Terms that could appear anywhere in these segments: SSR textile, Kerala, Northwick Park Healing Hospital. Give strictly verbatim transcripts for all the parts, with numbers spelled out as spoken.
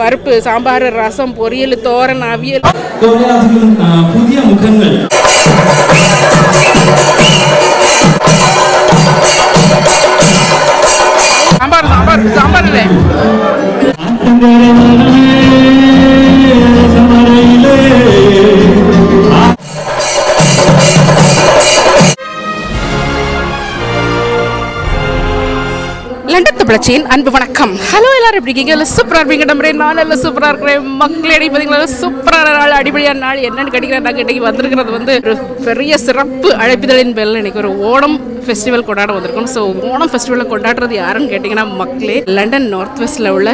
பருப்பு சாம்பார் ரசம் பொரியல் தோரன் அவியல் புதிய முகங்கள் சாம்பார் சாம்பார் சாம்பார் இல்ல அன்பு வணக்கம். ஹலோ எல்லாரும் எப்படி இருக்கீங்க? எல்லாம் சூப்பராக இருப்பீங்க. நம்புறேன் நான் எல்லாம் சூப்பராக இருக்கிறேன். மக்கள் அடி பார்த்தீங்களா, சூப்பரான நாள், அடிப்படையான நாள். என்னென்னு கேட்டீங்கன்னா, நாங்கள் இன்றைக்கி வந்திருக்கிறது வந்து ஒரு பெரிய சிறப்பு அழைப்பிதழின் பேரில் இன்றைக்கி ஒரு ஓணம் ஃபெஸ்டிவல் கொண்டாட வந்திருக்கோம். ஸோ ஓணம் ஃபெஸ்டிவலில் கொண்டாடுறது யாருன்னு கேட்டிங்கன்னா, மக்களே லண்டன் நார்த் வெஸ்ட்டில் உள்ள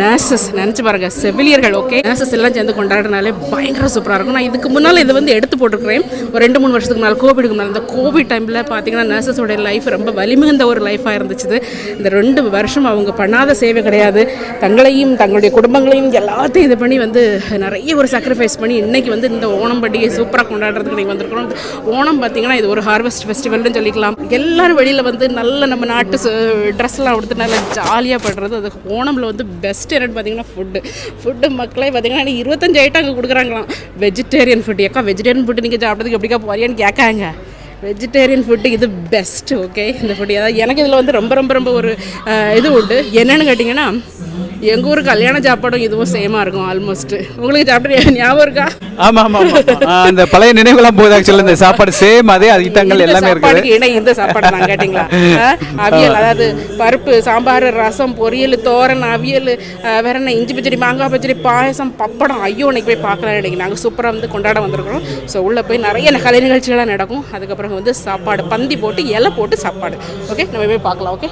நர்சஸ். நினச்சி பாருங்க, செவிலியர்கள். ஓகே, நர்சஸ் எல்லாம் சேர்ந்து கொண்டாடினாலே பயங்கர சூப்பராக இருக்கும். நான் இதுக்கு முன்னால் இது வந்து எடுத்து போட்டிருக்கிறேன், ஒரு ரெண்டு மூணு வருஷத்துக்கு முன்னால், கோவிடுக்கு முன்னால். இந்த கோவிட் டைமில் பார்த்தீங்கன்னா நர்சஸோடைய லைஃப் ரொம்ப வலிமிகுந்த ஒரு லைஃபாக இருந்துச்சு. இந்த ரெண்டு வருஷம் அவங்க பண்ணாத சேவை கிடையாது. தங்களையும் தங்களுடைய குடும்பங்களையும் எல்லாத்தையும் இது பண்ணி வந்து நிறைய ஒரு சாக்ரிஃபைஸ் பண்ணி இன்றைக்கி வந்து இந்த ஓணம் பண்டிகை சூப்பராக கொண்டாடுறதுக்கு நீங்கள் வந்திருக்கிறோம். ஓணம் பார்த்தீங்கன்னா இது ஒரு ஹார்வெஸ்ட் ஃபெஸ்டிவல்னு சொல்லிக்கலாம். எல்லோரும் வெளியில் வந்து நல்ல நம்ம நாட்டு ட்ரெஸ்லாம் கொடுத்து நல்லா ஜாலியாக படுறது. அது ஓணமில் வந்து பெஸ்ட் என்னென்னு பார்த்தீங்கன்னா ஃபுட்டு ஃபுட்டு மக்களே பார்த்தீங்கன்னா இருபத்தஞ்சு ஐட்டம் அங்கே கொடுக்குறாங்களாம். Vegetarian food. ஏக்கா வெஜிடேரியன் ஃபுட்டு நீங்கள் சாப்பிட்றதுக்கு எப்படிக்கா போறியான்னு கேட்காங்க. வெஜிடேரியன் ஃபுட்டு இது பெஸ்ட். ஓகே, இந்த ஃபுட்டு அதாவது எனக்கு இதில் வந்து ரொம்ப ரொம்ப ரொம்ப ஒரு இது உண்டு. என்னென்னு கேட்டிங்கன்னா, எங்கள் ஊர் கல்யாண சாப்பாடும் இதுவும் சேமாக இருக்கும் ஆல்மோஸ்ட்டு. உங்களுக்கு சாப்பிட்டு ஞாபகம் இருக்கா? ஆமாம் ஆமாம், இந்த பழைய நினைவுகள்லாம் போகுது. ஆக்சுவலாக இந்த சாப்பாடு சேம், அதே ஐட்டங்கள் எல்லாமே இருக்குது. ஏன்னா இந்த சாப்பாடு நான் கேட்டிங்களா, அவியல் அதாவது பருப்பு சாம்பார் ரசம் பொரியல் தோரன் அவியல், வேற என்ன, இஞ்சி பச்சடி மாங்காய் பச்சடி பாயசம் பப்படம். ஐயோ, இன்னைக்கு போய் பார்க்கலாம். இன்னைக்கு நாங்கள் சூப்பராக வந்து கொண்டாட வந்திருக்கிறோம். ஸோ உள்ளே போய் நிறைய கலை நிகழ்ச்சிகளாக நடக்கும். அதுக்கப்புறம் வந்து சாப்பாடு பந்தி போட்டு இலை போட்டு சாப்பாடு. ஓகே, நம்ம போய் பார்க்கலாம். ஓகே,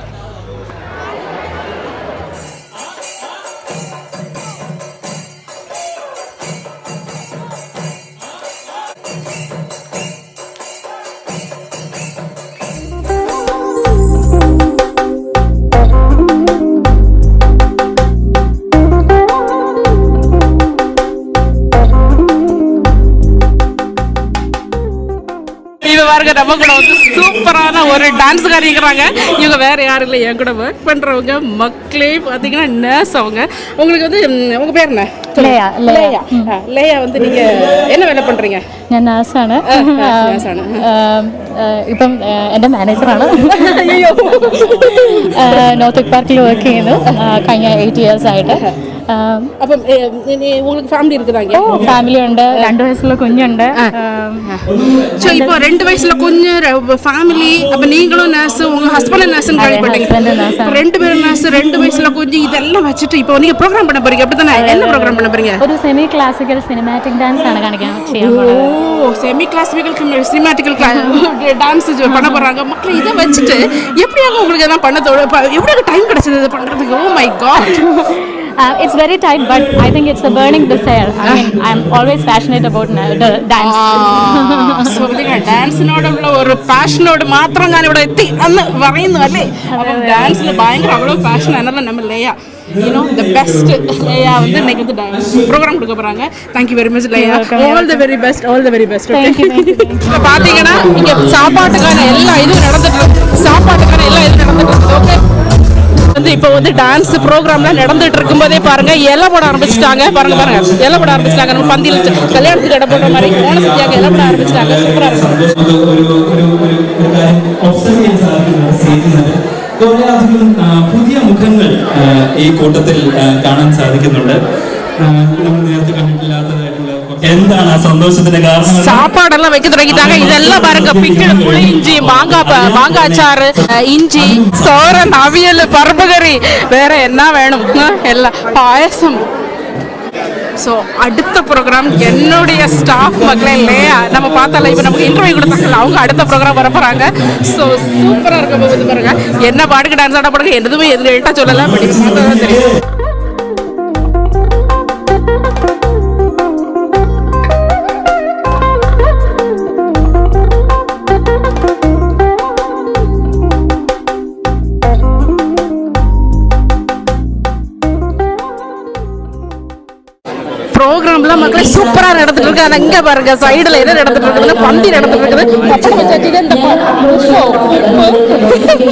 நம்ம கூட வந்து சூப்பரான ஒரு டான்ஸ் காரிக்கிறாங்க. இவங்க வேற யாரும் இல்லை, என் கூட ஒர்க் பண்றவங்க. மக்களே பார்த்தீங்கன்னா நர்ஸ் அவங்க. உங்களுக்கு வந்து உங்க பேர் என்ன? லேயா. லேயா லேயா வந்து நீங்க என்ன வேலை பண்றீங்க? நான் நர்ஸ் ആണ്. நர்ஸ் ആണ്. இப்போ എൻ്റെ മാനേജർ ആണ്. നോർത്ത്വിക് പാർക്കിൽ വർക്ക് ചെയ്യുന്നു കഴിഞ്ഞ എട്ട് ഇയേഴ്സ് ആയിട്ട്. അപ്പം உங்களுக்கு ஃபேமிலி இருக்குதாங்க? ஓ, ஃபேமிலி ഉണ്ട്. രണ്ട് വയസ്സുള്ള കുഞ്ഞുണ്ട്. சோ இப்போ ரெண்டு வயசுல குஞ்சு, ஃபேமிலி. அப்ப நீங்களும் நர்ஸ், உங்க ஹஸ்பண்ட் நர்ஸ் ன்னு கேள்விப்பட்டீங்க. ரெண்டு பேரும் நர்ஸ், ரெண்டு வயசுல குஞ்சு, இதெல்லாம் வச்சிட்டு இப்போ நீங்க ப்ரோகிராம் பண்ண போறீங்க அப்படிதானே? என்ன ப்ரோகிராம் பண்ண போறீங்க? ஒரு செமி கிளாசிக்கல் சினிமேட்டிக் டான்ஸ் ആണ് കാണിക്കാൻ ചെയ്യുന്നത്. ஓ, செமி கிளாசிக்கல் சினிமேட்டிக் டான்ஸ் பண்ண போறாங்க. மக்களே இத வச்சிட்டு எப்படியாங்க உங்களுக்கு இதெல்லாம் பண்ண தோணு? எவ்வளவு டைம் கிடைச்சது இது பண்றதுக்கு? Oh my God. Uh, it's very tight, but I think it's a burning desire. I mean, I'm always passionate about dance. Ah, so we think dance node amla oru passion node matram gaan ivda etti annu varayunu alle. Appo dance la bayangara avlo passion anadha nam leya. You know the best leya vandu next program kuduka poranga. Thank you very much leya. All the very best, all the very best. Okay. Thank you. Paathinga na inga saapaattukana ella idu nadandirukku. Saapaattukana ella idu nadandirukku. Okay. வந்து இப்போ வந்து dance ப்ரோக்ராம்லாம் நடந்துட்டு இருக்கும் போதே பாருங்க இலை போட ஆரம்பிச்சுட்டாங்க. பாருங்க பாருங்க இலை போட ஆரம்பிச்சுட்டாங்க. நம்ம பந்தியில் கல்யாணத்துக்கு இடம் போடுற மாதிரி ஓனத்துக்காக இலை போட ஆரம்பிச்சுட்டாங்க. சூப்பராக இருக்கும். കുറേയധികം പുതിയ മുഖങ്ങൾ ഈ കൂട്ടത്തിൽ കാണാൻ സാധിക്കുന്നുണ്ട്. നമ്മൾ നേരത്തെ കണ്ടിട്ടില്ലാത്തതായിട്ടുള്ള എന്താണ് ആ സന്തോഷത്തിന്റെ കാരണം? സാപ്പാടെല്ലാം വെക്കി തുടങ്ങിയിട്ടാണ്. ഇതെല്ലാം പാരങ്ക പിക്കിള് പുളി ഇഞ്ചി മാങ്ങ മാങ്ങ അച്ചാറ് ഇഞ്ചി സോറൻ അവിയല് പറുപ്പ് കറി വേറെ എന്നാ വേണം എല്ലാം പായസം. ஸோ அடுத்த ப்ரோக்ராம் என்னுடைய ஸ்டாஃப் மக்களே இல்லையா, நம்ம பார்த்தால இப்போ நமக்கு இன்டர்வியூ கொடுத்தாங்கல்ல, அவங்க அடுத்த ப்ரோக்ராம் வர போகிறாங்க. ஸோ சூப்பராக இருக்க போகுது பாருங்க. என்ன பாட்டுக்கு டான்ஸ் ஆட போடுங்க, எதுவுமே எதுவும் எட்டாக சொல்லலை, பட் இப்போ பார்த்தா தான் தெரியும். ப்ரோக்ராம்லாம் மக்களே சூப்பராக நடந்துட்டு இருக்கு. ஆனால் இங்கே பாருங்க சைடில் என்ன நடந்துட்டு இருக்குது? பந்தி நடந்துட்டு இருக்குது. super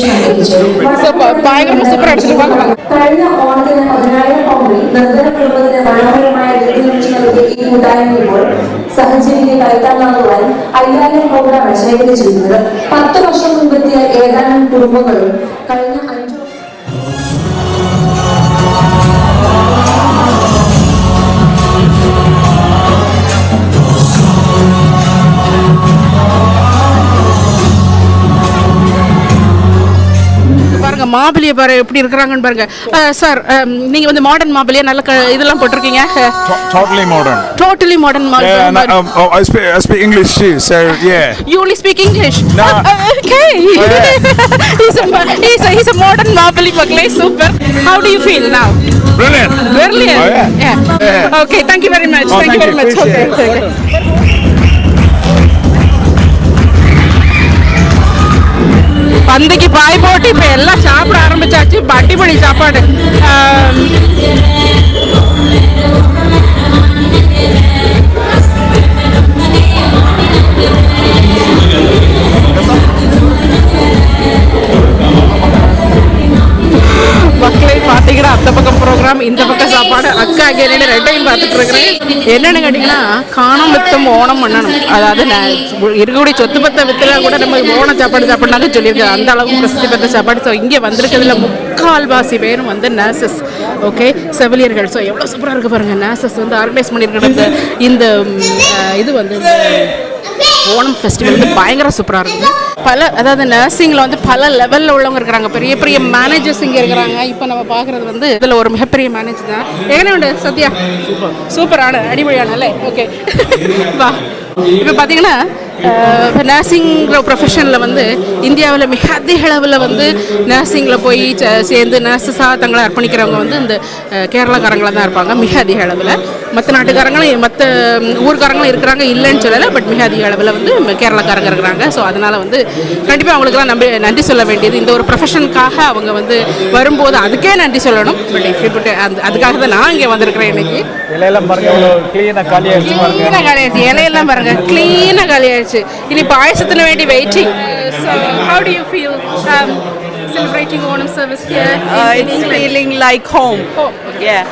Marble, uh, sir, um, you have modern marble. Totally modern. Totally modern marble. Yeah, and, um, oh, I, speak, I speak English too, so yeah. You only speak English? No. Uh, uh, okay. Oh, yeah. he's, a, he's, a, he's a modern marble. Super. How do you feel now? Brilliant. Brilliant. Oh, yeah. Yeah. Yeah. Okay, thank you very much. Oh, thank, thank you very much. Appreciate okay. okay. Pandiki buy body pella chaapra aarambichachu batti padi chaapadu vakkale paathigara athapakam program indha pakka saapadu akka agelile red time paathukirukken enna kadina kaanam vittum onam mannanam adha na irugudi chottu patta vitla kuda namu ona saapadu saapadu naga solirukku andha alavu prasiddhi patta saapadu so inge vandirukadilla mukkal vaasi verum vandha nurses okay civiliangal so evlo super ah irukku parunga nurses vandu organize pannirukadhu indha idu vandu Onam festival is very super. The nursing level managers Super. Uh, nursing profession India will be nursing Lapoi, the nurses are Tangarponikaranga, and the Kerala Karangaranga, Mihadi Hadavilla, Matanati Karanga, Mat Urkaranga, Iranga, Ilan Chala, but Mihadi Hadavilla, Kerala Karangaranga, so Adana, the Kantipa and Antisolavent, in the profession Kaha, the Varumbo, the Adakan Antisolanum, but if you put Adaka the Nanga on the Kranaki, clean a Kalia, clean a Kalia. Waiting. So, how do you feel um, celebrating Onam service here? Uh, it's England? Feeling like home. Home. Okay. Yeah.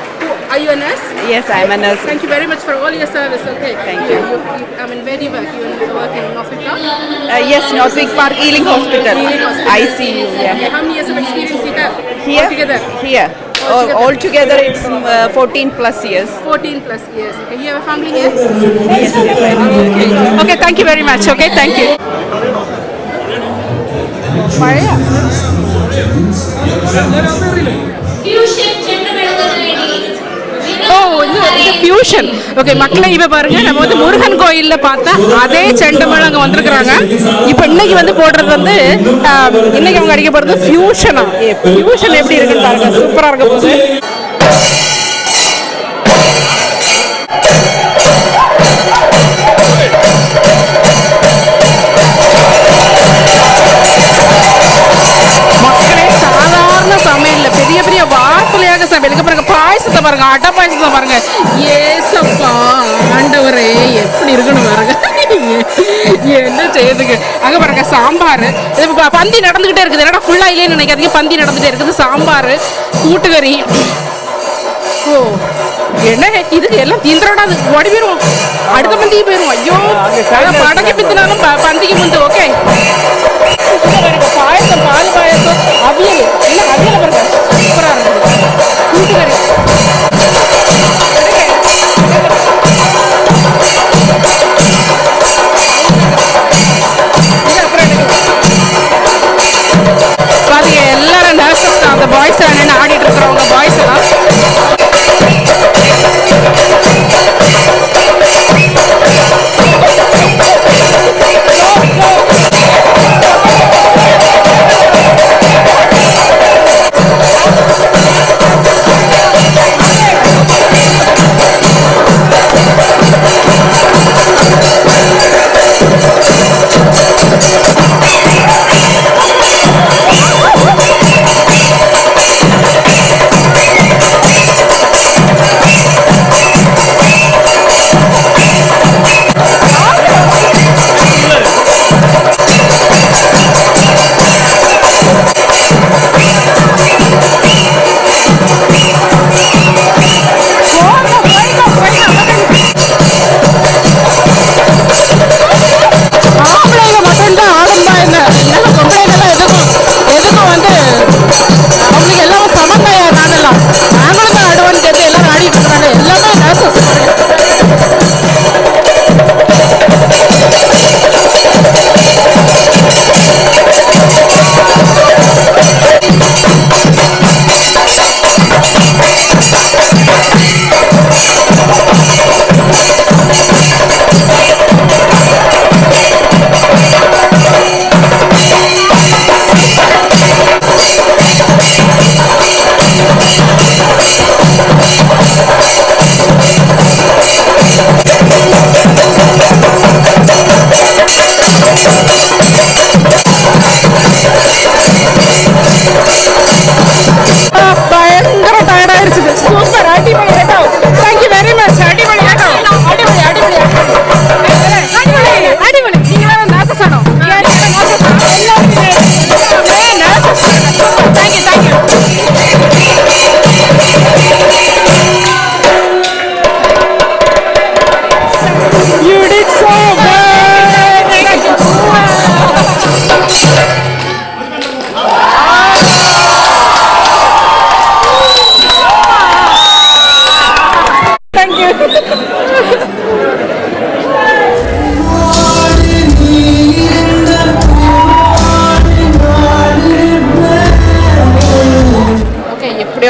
Are you a nurse? Yes, I am a nurse. Thank you very much for all your service. Okay. Thank you. you, you I mean, where do you work? You work in Northwick Park? Uh, yes, Northwick Park Healing Hospital. Healing Hospital. I see. Yeah. How many years of experience you have? Here. Altogether? Here. Altogether, altogether it's uh, fourteen plus years. fourteen plus years. Okay, you have a family here? Yes, yes, I have. Okay, thank you very much. Okay, thank you. Oh, it's a fusion. Okay, Makla Iba Barga, about the Murhan Goila Pata, Ade Chandamanga Vandragrana, Ipendaki on the border than the Indicamari about the fusion. Fusion every super. Yes, and over a sambar. If a pandi not on the deck, there are full island and I get the pandi not on the deck, the sambar, Kutagari. Oh, you know, what do you know? I don't believe you. I don't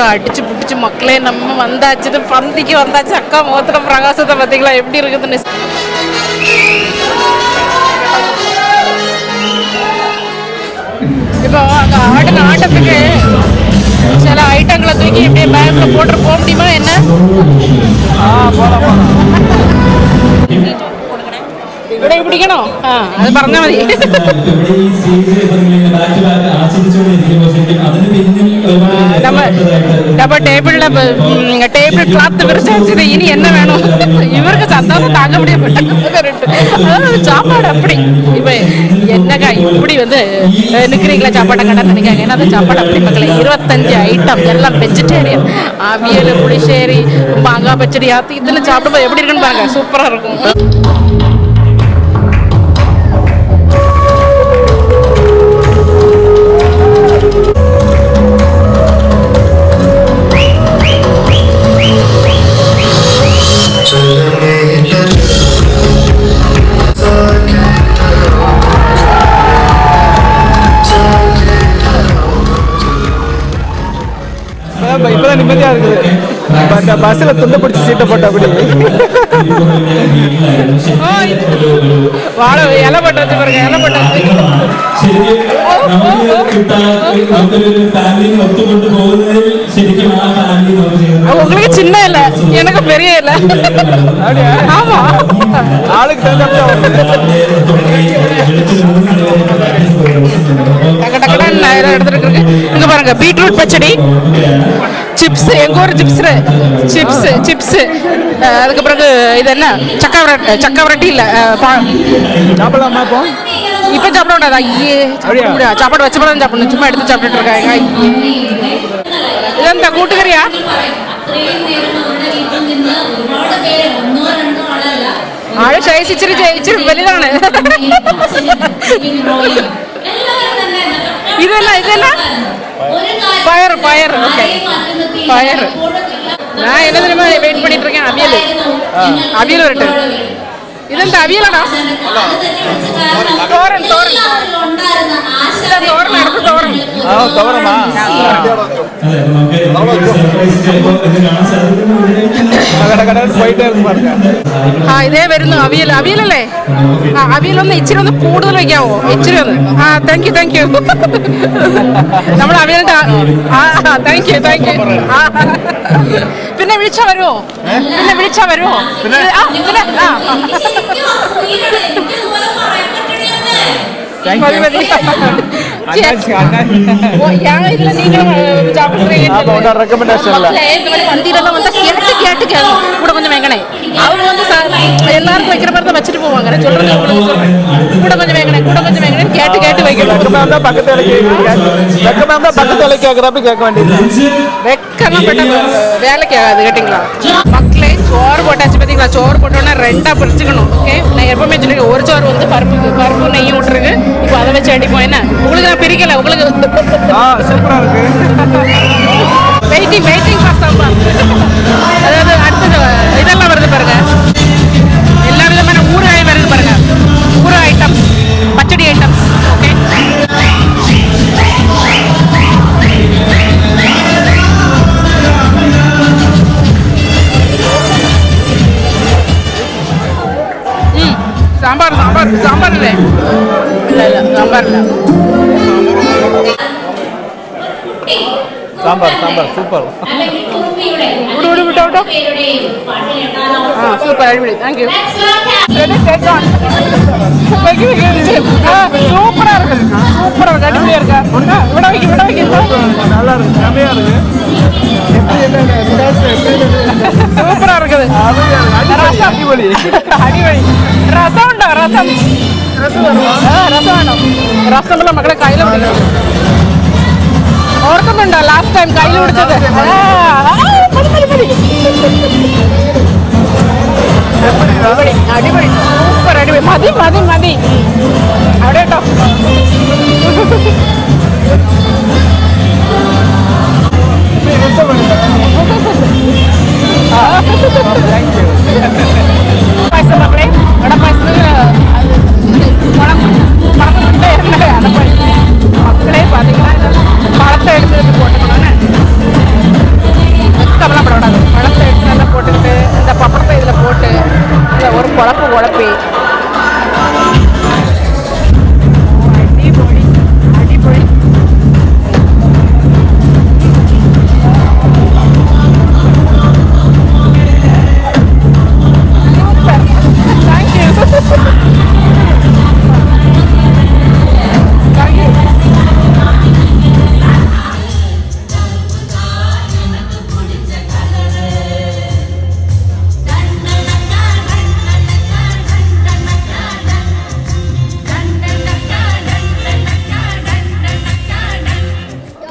I But the basket is not seat of a double. Chips, engor chips re, chips, chips. That is because this na chakavrat, chakavrat illa. Chapala ma pon. Ipa chapala na da. Ye chapura, chapad vachchapalan chapuna. Chuma edto chapad tragaenga. Idan takoot kariya. Aare chai sichiri sichiri validana. Idella idella. Fire, fire, okay. Fire. I am waiting for it. I am waiting for it. Isn't that Avila? Torrent, torrent. Oh, Torrent. Thank you, thank you. Thank you, thank you. Pinna vilicha varu. Pinna vilicha varu. Pinna ah Thank you. Oh, yeah, it's a neat job. I want a recommendation. I want to get together. Put on the magnet. I want to learn to make a much to go on. Put on the magnet, put on the magnet, get together. Recommend the Pakatali. Recommend the Pakatali geographic acquaintance. Recommend the Pakatali. Bucklets or what has been a chore, put on a rent up. Okay, I ever mentioned it over on the purple trigger. If I have a chatty point, I will go to the waiting, waiting for someone. I don't love the burger. I love the man who I wear the burger. Who items, patchy items. Okay. Sambar, sambar, sambar. Sambar, sambar, super. Ah, super. Thank you. Let us take on. Thank you. Ah, super. Super. That is clear. What are we? What are we? Super. Super. Super. Rasana, Rasamala Magala Kaila. Or come and last time Kaila would have. Ah, pretty, pretty, pretty. Everybody, everybody, super, anyway. Madi, Madi, Madi. Out of top. Thank you. What am I saying? I'm going to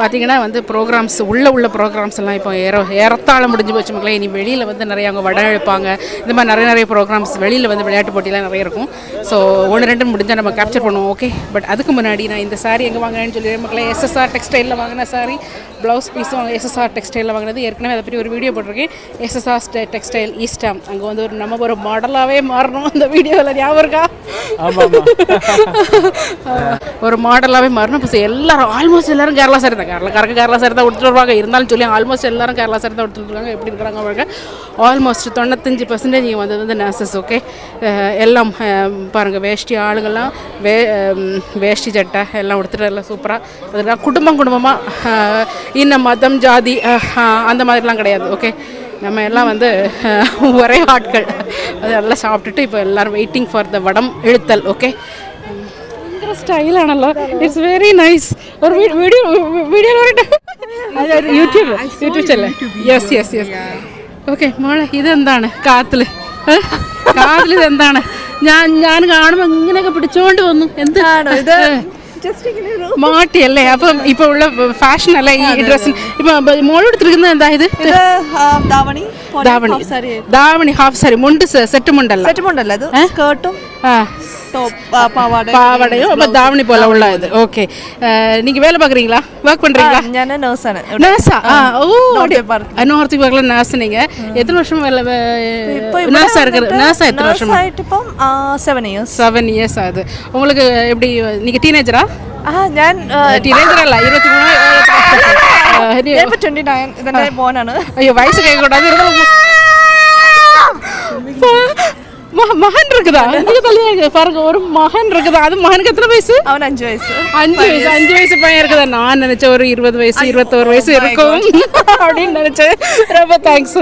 பாத்தீங்கன்னா வந்து programs உள்ள உள்ள programs எல்லாம் இப்போ ஏறத்தாழ முடிஞ்சு போச்சுங்களே இனி வெளியில வந்து நிறைய அவங்க வட எழுப்பாங்க இந்த மாதிரி நிறைய நிறைய programs வெளியில வந்து விளையாட்டு போட்டில நிறைய இருக்கும் சோ ஒன்னு ரெண்டு முடிஞ்சா நம்ம கேப்சர் பண்ணுவோம் ஓகே பட் அதுக்கு முன்னாடி நான் இந்த saree எங்க வாங்குறேன்னு சொல்லிறேன் மக்களே S S R textile ல வாங்குன saree blouse piece S S R textile ல வாங்குனது ஏற்கனவே அத பத்தி ஒரு வீடியோ போட்டுருக்கேன் S S R textile Eastham அங்க வந்து ஒரு நம்ம ஒரு மாடலாவே மாறணும் அந்த வீடியோல ஞாபகம் இருக்கா ஆமா ஆமா ஒரு மாடலாவே மாறணும் அப்ப எல்லாரும் ஆல்மோஸ்ட் எல்லாரும் கேரளா saree தான் கேரளா கரெக்ட் கேரளா saree தான் உடுத்துறாங்க இருந்தாலும் சொல்லி ஆல்மோஸ்ட் எல்லாரும் கேரளா saree தான் உடுத்துறாங்க எப்படி இருக்கறாங்க பாருங்க ஆல்மோஸ்ட் ninety-five percent நீங்க வந்து வந்து nurses ஓகே எல்லாம் பாருங்க வேஷ்டி ஆளுங்கலாம் வேஷ்டி சட்டை எல்லாம் உடுத்துற எல்லாம் சூப்பரா அதனால குடும்பம் குடும்பமா இன்ன மதம் ஜாதி அந்த மாதிரி எல்லாம் கிடையாது ஓகே நம்ம எல்லாம் வந்து ஒரே ஆட்கள் அதெல்லாம் சாப்பிட்டுட்டு இப்போ எல்லாரும் வெயிட்டிங் ஃபார் தி வடம் எழுத்தல் ஓகே இங்க ஸ்டைல் ஆனல்ல இட்ஸ் வெரி நைஸ் ஒரு வீடியோ வீடியோ வரட்ட அது YouTube YouTube channel yes yes yes okay മോളെ ഇത് എന്താണ് കാത്തിൽ കാത്തിൽ ഇത് എന്താണ് ഞാൻ ഞാൻ കാണുമ്പോൾ ഇങ്ങനെയൊക്കെ പിടിച്ചോണ്ട് വന്നു എന്താണ് ഇത് Marty, all right. Now, now, fashion, all right. Dress. Now, mall or something like that. This is Davani. Davani. Davani half saree. Mundu set mundal. Set mundal. That is skirt. Ah. Top. Pavada. Pavada. Oh, but Davani pola ulla that. Okay. You guys work doing? Work doing? I am nurse. Nurse. Ah. Oh. Northwick Park. Northwick Park. Nurse. You guys. How many years? Nurse. Nurse. How many years? Nurse. Seven years. Seven years. That. You guys. You guys teenager? Ah, I am uh, teenager. La, you know, I am twenty-nine. Then I born. Ano. Ayo, vice kaya ko na. Mahan rakda. Ano ka talaga? Parang or mahan rakda. Ado mahan ka talaga vice? Awan anju vice. Anju vice. Anju vice pa yar kada. Naan na ncho or irwad vice, irwad or vice. Irko. Audin na ncho. Raba thanks.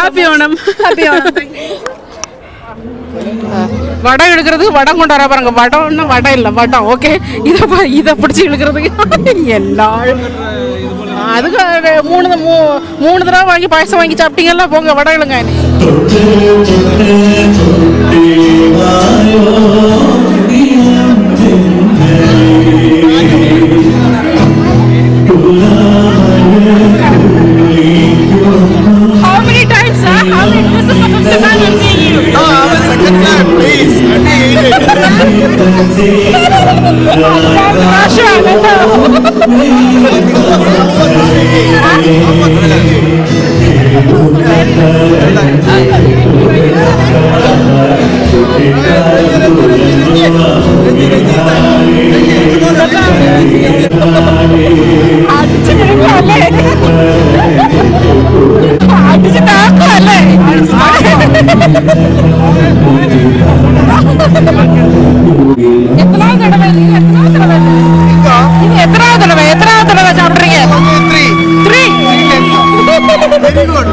Happy Onam. Happy Onam. Vada ilukkradhukku vada kondara paranga vada onna vada illa vada okay idha pa idha pidichi ilukkradhukku ellaru adhu moonu moonu thara vaangi paisa vaangi chaptingalla ponga vada ilunga how many times ah how many times please, let me eat it. कितना तड़वा है कितना तड़वा है ये कितना तड़वा है कितना तड़वा चाट रही है three three very good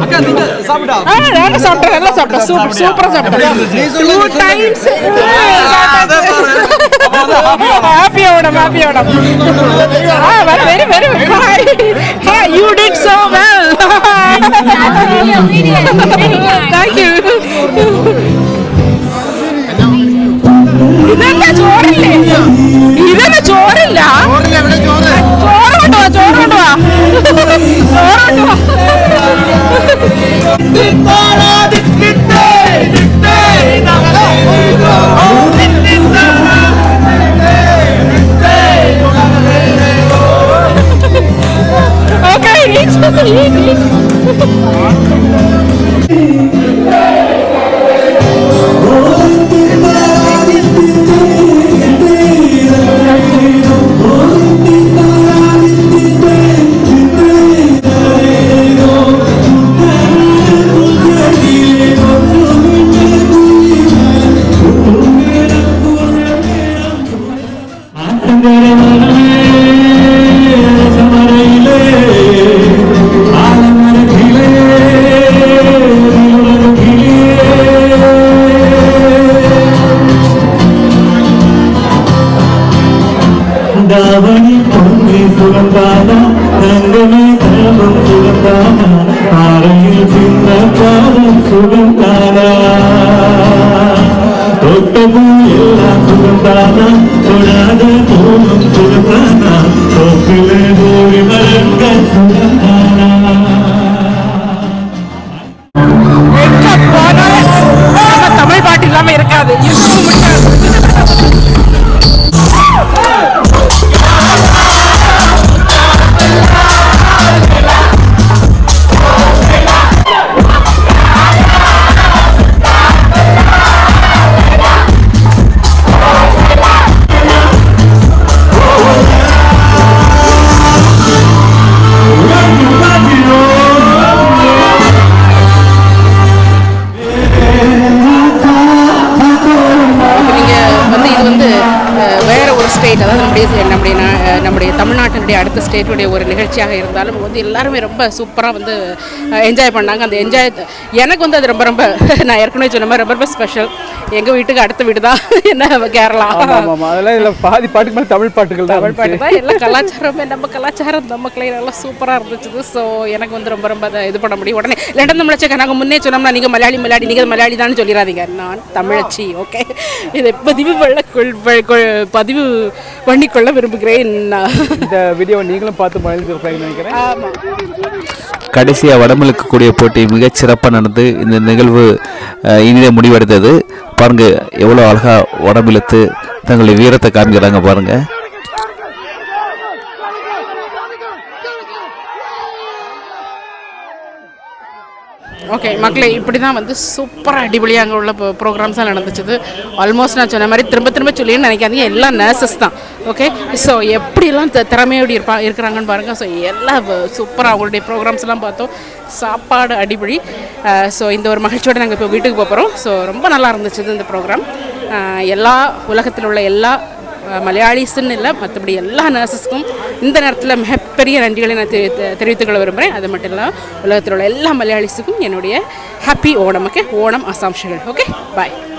अक्का निकल सापड़ा हां यार सापड़ा यार सापड़ा सुपर सुपर सापड़ा two times happy avadam happy avadam ah very very hi you did so well thank you idana chorille idana chorilla chorilla evada chore chorottu va chorottu va chorottu va dikkala dikkite dikkite nagala oh dikkite okay it's for you Oh, State today, we are in the enjoy பண்ணாங்க அந்த enjoy எனக்கு வந்து அது ரொம்ப ரொம்ப நான் ஏற்கனவே சொன்ன மாதிரி ரொம்ப ஸ்பெஷல் எங்க வீட்டுக்கு அடுத்த வீடு தான் என்ன கேரளா ஆமா ஆமா அதெல்லாம் இல்ல பாதி பாட்டுக்கு மேல தமிழ் பாட்டுகள் தான் தமிழ் பாட்டு தான் எல்லா கலாச்சாரமே நம்ம கலாச்சாரம் நமக்குள்ள நல்லா சூப்பரா இருந்துச்சு சோ எனக்கு வந்து ரொம்ப ரொம்ப இது பண்ண முடியும் உடனே லண்டன் தமிழச்சே நாங்க முன்னே சொன்னோம்னா நீங்க மலையாளி மலையாளி நீங்க மலையாளி தான் சொல்லிராதீங்க நான் தமிழச்சி ஓகே இது பதிவு பதிவு பண்ணிக்கொள்ள விரும்புகிறேன் இந்த வீடியோவை நீங்களும் பார்த்து மகிழ்ந்திருப்பீங்கன்னு நினைக்கிறேன் ஆமா கடைசியா வடமலுக்கு கூடிய போட்டி மிகச் சிறப்பா நடந்து இந்த நிகழ்வு இனிதே முடிவடைந்தது பாருங்க எவ்வளவு அழகா வடமிழுத்து தங்களுடைய வீரத்தை காமிக்கறாங்க பாருங்க ஓகே மக்களே இப்படி தான் வந்து சூப்பரா அடிபளியாங்க உள்ள programs எல்லாம் நடந்துச்சு ஆல்மோஸ்ட் நான் சொன்ன மாதிரி திரும்ப திரும்ப சொல்லியே நினைக்காதீங்க எல்லா நர்சஸ் தான் ஓகே சோ எப்படி எல்லாம் திறமையோடு இருக்காங்கன்னு பாருங்க சோ எல்லா சூப்பரா அவங்களுடைய programs எல்லாம் பார்த்தோம் சாப்பாடு அடிபளி சோ இந்த ஒரு மகிழ்ச்சியோட நாங்க இப்ப வீட்டுக்கு போறோம் சோ ரொம்ப நல்லா இருந்துச்சு இந்த program எல்லா உலகத்துல உள்ள எல்லா Malayali's in all, but every all nurses come. In that article, I have very ranjigale na teriyuthugalu varumre. That material, all that all Malayali's come. Yenodiye happy Onam okay, Onam Assam Shagal okay, bye.